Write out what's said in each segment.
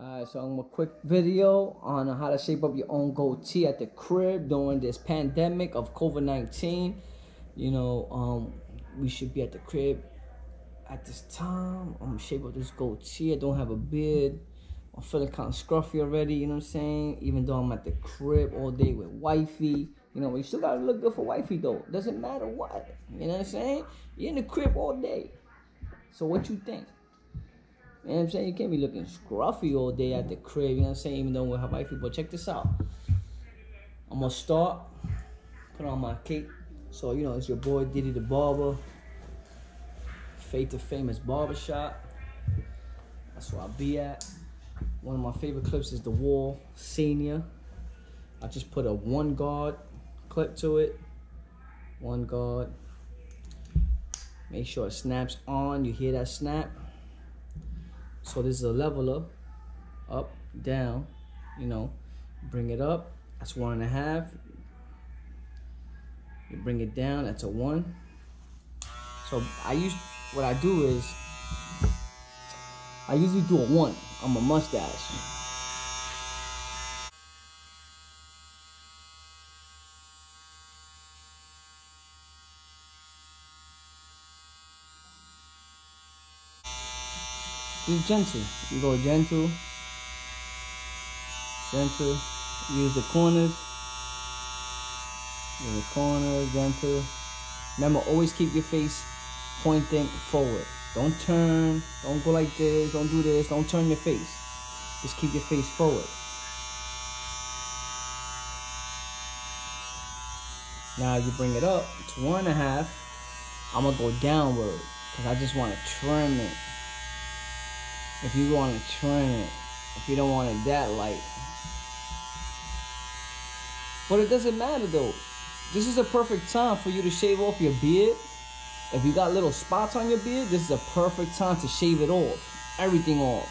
Alright, so I'm a quick video on how to shape up your own goatee at the crib during this pandemic of COVID-19. You know, we should be at the crib at this time. I'm gonna shape up this goatee. I don't have a beard. I'm feeling kind of scruffy already, you know what I'm saying? Even though I'm at the crib all day with wifey. You know, you still gotta look good for wifey though. Doesn't matter what, you know what I'm saying? You're in the crib all day. So what you think? You know what I'm saying? You can't be looking scruffy all day at the crib, you know what I'm saying? Even though we have wifey. But check this out. I'm gonna start, put on my cape. So, you know, it's your boy Diddy the Barber, Fade2Famous Barbershop. That's where I be at. One of my favorite clips is the Wall Senior. I just put a one guard clip to it. One guard. Make sure it snaps on. You hear that snap? So this is a leveler, up, down, you know, bring it up, that's 1.5. You bring it down, that's a 1. So what I do is, I usually do a 1 on my mustache. Just gentle. You go gentle, gentle. Use the corners. Use the corners, gentle. Remember, always keep your face pointing forward. Don't turn. Don't go like this. Don't do this. Don't turn your face. Just keep your face forward. Now you bring it up to 1.5. I'm gonna go downward because I just want to trim it. If you want to trim it, if you don't want it that light. But it doesn't matter though. This is a perfect time for you to shave off your beard. If you got little spots on your beard, this is a perfect time to shave it off. Everything off.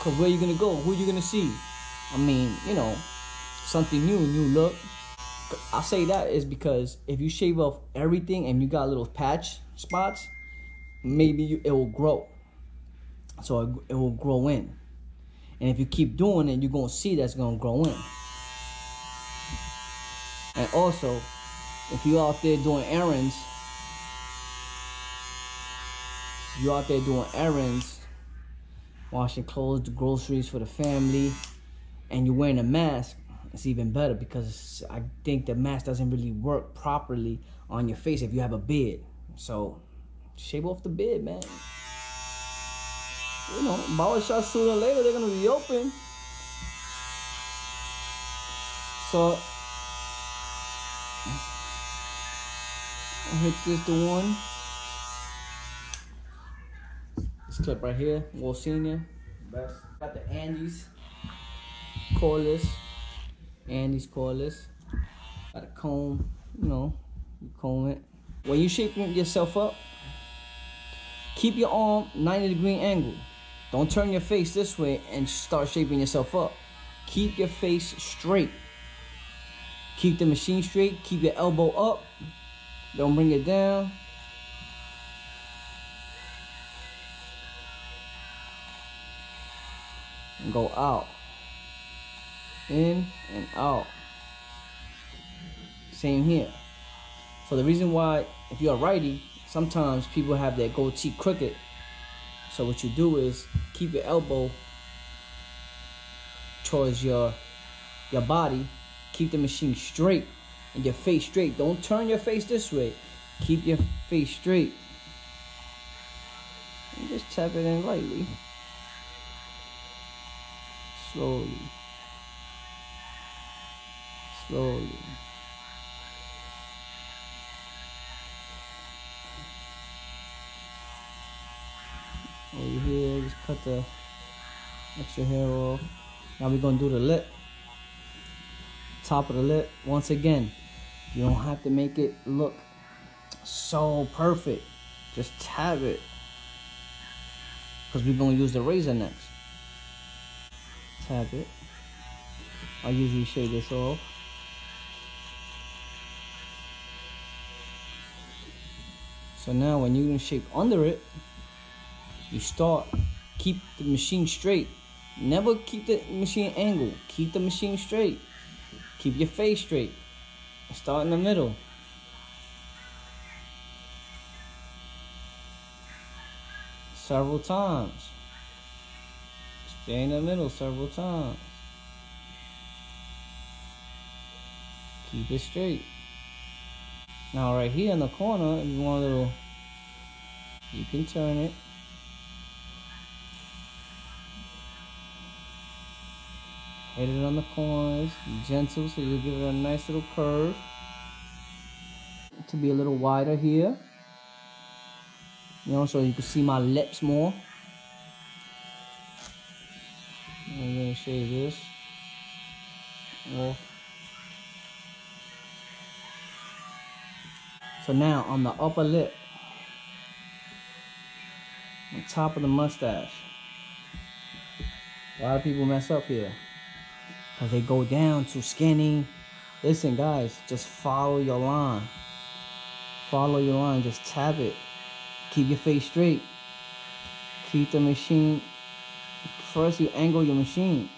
Cause where you gonna go? Who you gonna see? I mean, you know, something new, new look. I say that is because if you shave off everything and you got little patch spots, maybe it will grow. So it will grow in. And if you keep doing it, you're going to see that's going to grow in. And also, if you're out there doing errands, washing clothes, the groceries for the family, and you're wearing a mask, it's even better because I think the mask doesn't really work properly on your face if you have a beard. So, shave off the beard, man. You know, barbershops sooner or later, they're going to be open. So, I hit this to 1. This clip right here, Wall Senior. Best. Got the Andes Corliss. Got a comb, you know, you comb it. When you shaping yourself up, keep your arm 90-degree angle. Don't turn your face this way and start shaping yourself up. Keep your face straight. Keep the machine straight. Keep your elbow up. Don't bring it down. And go out. In and out. Same here. So the reason why, if you're a righty, sometimes people have their goatee crooked. So what you do is keep your elbow towards your body, keep the machine straight and your face straight. Don't turn your face this way. Keep your face straight. And just tap it in lightly. Slowly. Slowly. Over here, just cut the extra hair off. Now we're gonna do the lip, top of the lip. Once again, you don't have to make it look so perfect. Just tap it, cause we're gonna use the razor next. Tap it. I usually shave this off. So now when you're gonna shape under it, you start Keep the machine straight. Never keep the machine angled. Keep the machine straight. Keep your face straight. Start in the middle. Several times. Stay in the middle several times. Keep it straight. Now right here in the corner, if you want a little, you can turn it. Hit it on the corners, gentle, so you'll give it a nice little curve. To be a little wider here. You know, so you can see my lips more. I'm gonna shave this off. So now on the upper lip, on top of the mustache. A lot of people mess up here. Cause they go down too skinny. Listen guys, just follow your line. Follow your line, just tap it. Keep your face straight. Keep the machine. First you angle your machine.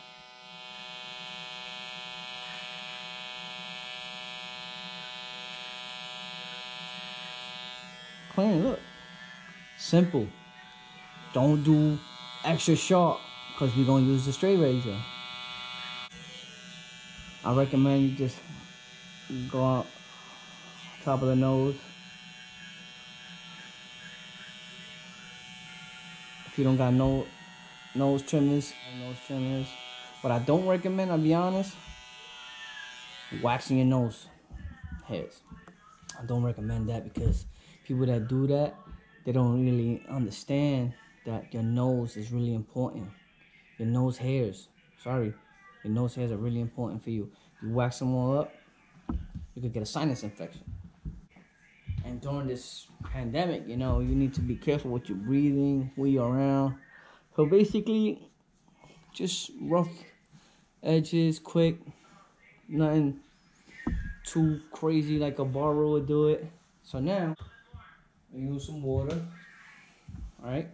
Clean, look. Simple. Don't do extra sharp because we're gonna use the straight razor. I recommend you just go on top of the nose. If you don't got no nose trimmers, What I don't recommend, I'll be honest, waxing your nose hairs. I don't recommend that because people that do that, they don't really understand that your nose is really important. Your nose hairs, sorry. Your nose hairs are really important for you. If you wax them all up, you could get a sinus infection. And during this pandemic, you know, you need to be careful with your breathing, who you're around. So basically, just rough edges, quick, nothing too crazy like a barber would do it. So now, use some water, all right?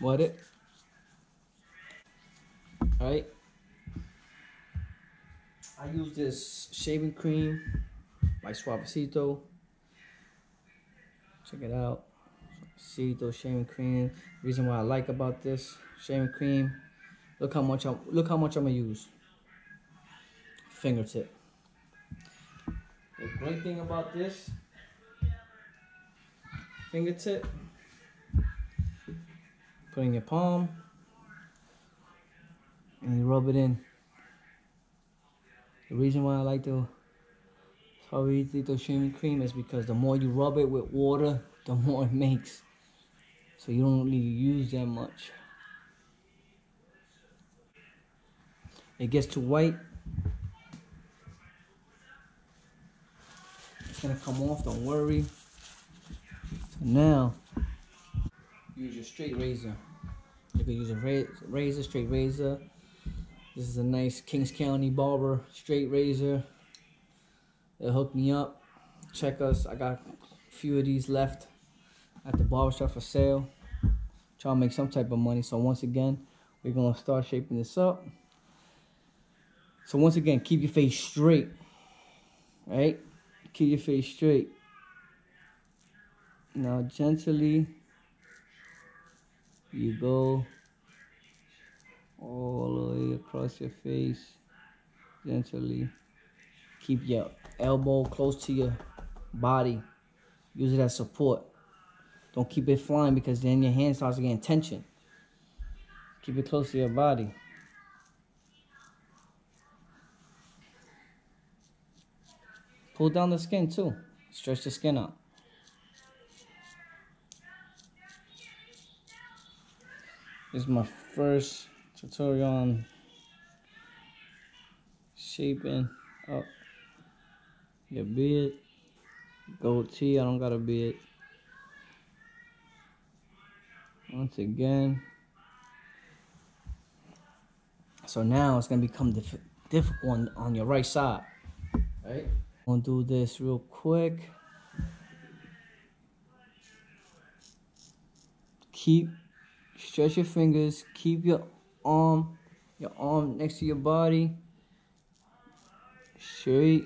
Wet it. All right. I use this shaving cream by Suavecito. Check it out. Suavecito shaving cream. The reason why I like about this shaving cream, look how much I'm gonna use. Fingertip. The great thing about this fingertip. Put in your palm and you rub it in. The reason why I like the Suavecito shaving cream is because the more you rub it with water, the more it makes. So you don't really use that much. It gets too white. It's gonna come off, don't worry. So now, use your straight razor. You can use a razor, straight razor. This is a nice Kings County barber straight razor. They'll hook me up. Check us. I got a few of these left at the barbershop for sale. Try to make some type of money. So once again, we're gonna start shaping this up. So once again, keep your face straight. Right? Keep your face straight. Now gently, you go all the way across your face, gently. Keep your elbow close to your body. Use it as support. Don't keep it flying because then your hand starts getting tension. Keep it close to your body. Pull down the skin too. Stretch the skin out. This is my first tutorial on shaping up your beard. Goatee, I don't got a beard. Once again. So now it's gonna become difficult on your right side. Right? I'm gonna do this real quick. Stretch your fingers, keep your arm next to your body, straight,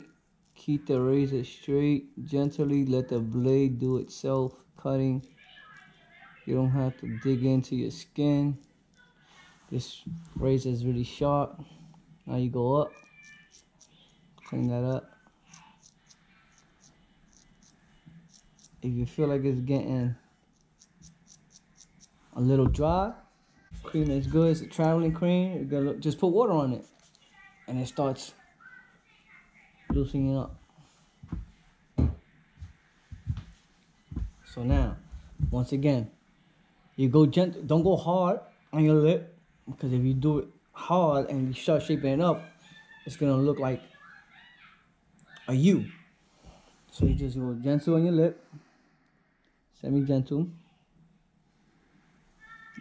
keep the razor straight, gently let the blade do itself, cutting. You don't have to dig into your skin. This razor is really sharp. Now you go up, clean that up. If you feel like it's getting a little dry, cream is good, it's a traveling cream, you're gonna just put water on it and it starts loosening up. So now, once again, you go gentle, don't go hard on your lip, because if you do it hard and you start shaping it up, it's gonna look like a U. So you just go gentle on your lip, semi-gentle.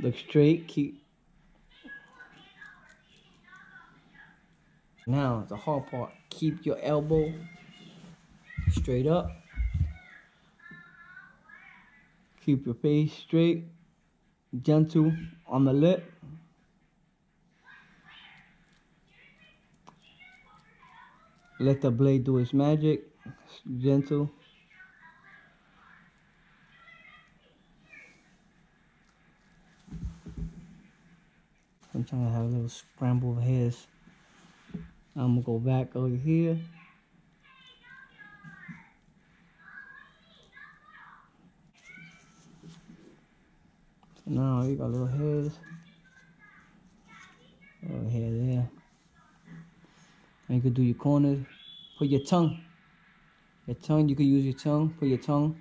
Look straight, keep. Now, the hard part, keep your elbow straight up. Keep your face straight, gentle on the lip. Let the blade do its magic, gentle. Sometimes I have a little scramble of hairs. I'm gonna go back over here. So now you got little hairs over here, there. And you could do your corners. Put your tongue. Your tongue, you could use your tongue. Put your tongue.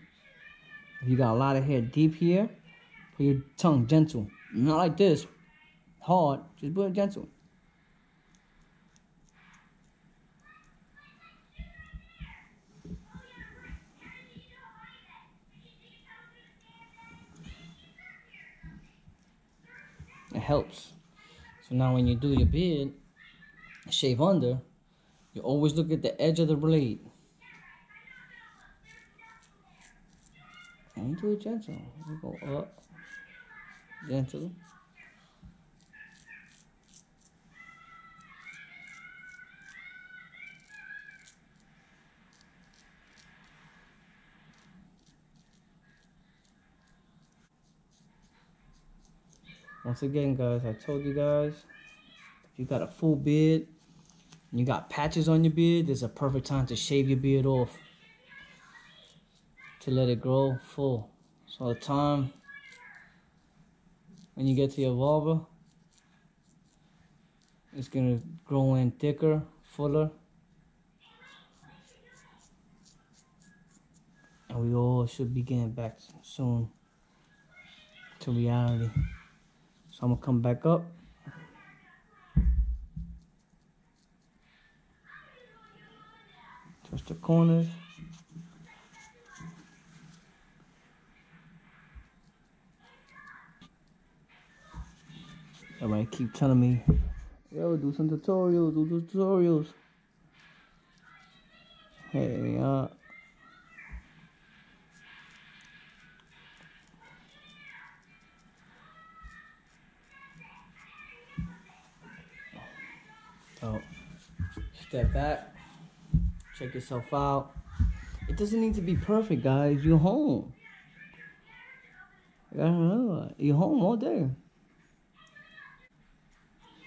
If you got a lot of hair deep here, put your tongue gentle. Not like this. Hard, just put it gentle. It helps. So now when you do your beard, shave under, you always look at the edge of the blade. And you do it gentle. You go up, gentle. Once again, guys, I told you guys, if you got a full beard and you got patches on your beard, this is a perfect time to shave your beard off to let it grow full. So the time when you get to your barber, it's gonna grow in thicker, fuller, and we all should be getting back soon to reality. I'm gonna come back up. Touch the corners. Everybody keep telling me, yo, do some tutorials, do tutorials. Hey, so, step back, check yourself out. It doesn't need to be perfect, guys. You're home. You're home all day.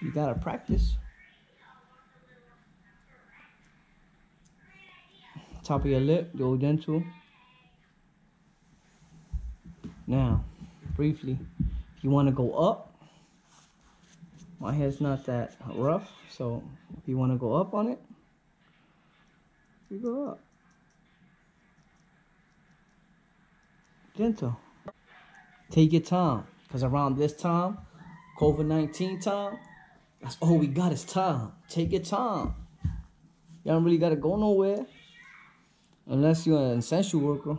You gotta practice. Top of your lip, go dental. Now, briefly, if you wanna go up, my hair's not that rough, so if you want to go up on it, you go up. Gentle. Take your time, because around this time, COVID-19 time, that's all we got is time. Take your time. You don't really got to go nowhere, unless you're an essential worker.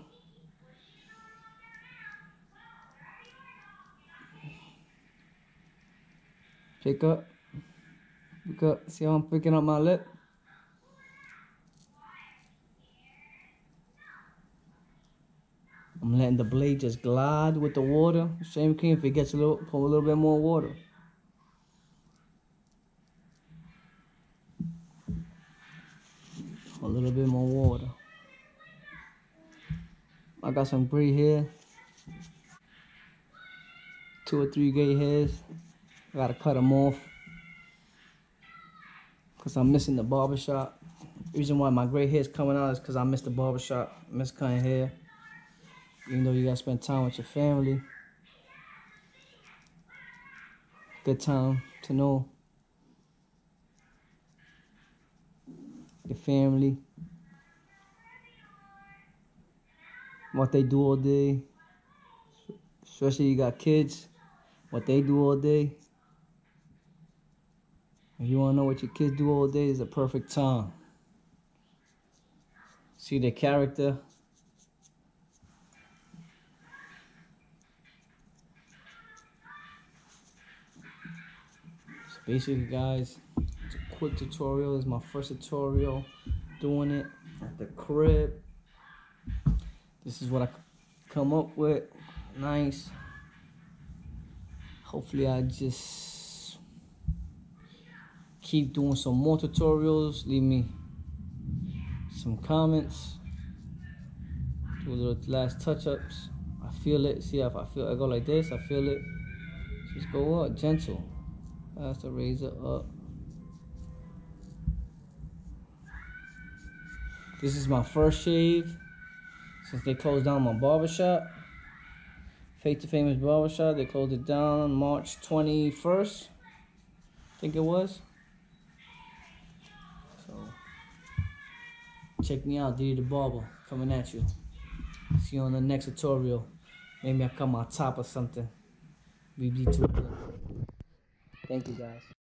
Pick up, see how I'm picking up my lip? I'm letting and the blade just glide with the water. Same thing if it gets a little, put a little bit more water. A little bit more water. I got some gray hair, 2 or 3 gray hairs. I gotta cut them off because I'm missing the barbershop. The reason why my gray hair is coming out is because I miss the barbershop, miss cutting hair. Even though you gotta spend time with your family, good time to know your family, what they do all day, especially you got kids, what they do all day. If you wanna know what your kids do all day, is the perfect time. See their character. So basically, guys, it's a quick tutorial. This is my first tutorial doing it at the crib. This is what I come up with. Nice. Hopefully I just keep doing some more tutorials. Leave me some comments. Do a little last touch-ups. I feel it. See if I feel I go like this. I feel it. Just go up gentle. Pass the razor up. This is my first shave since they closed down my barbershop. Fade2Famous Barbershop. They closed it down on March 21st. I think it was. Check me out, Diddy the Barber, coming at you. See you on the next tutorial. Maybe I come on top or something. BB2. Thank you, guys.